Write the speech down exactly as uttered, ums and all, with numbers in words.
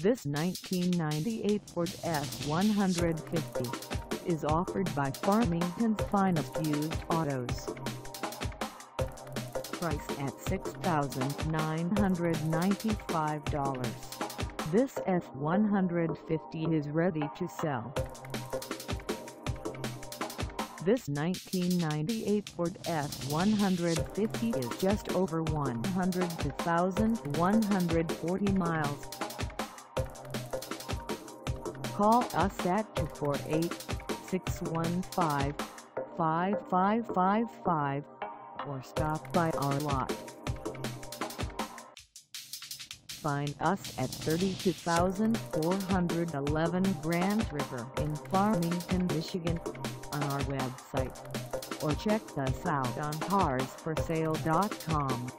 This nineteen ninety-eight Ford F one fifty is offered by Farmington's Finest Used Autos. Priced at six thousand nine hundred ninety-five dollars, this F one fifty is ready to sell. This nineteen ninety-eight Ford F one fifty is just over one hundred two thousand one hundred forty miles. Call us at two four eight, six one five, five five five five or stop by our lot. Find us at thirty-two thousand four hundred eleven Grand River in Farmington, Michigan on our website, or check us out on cars for sale dot com.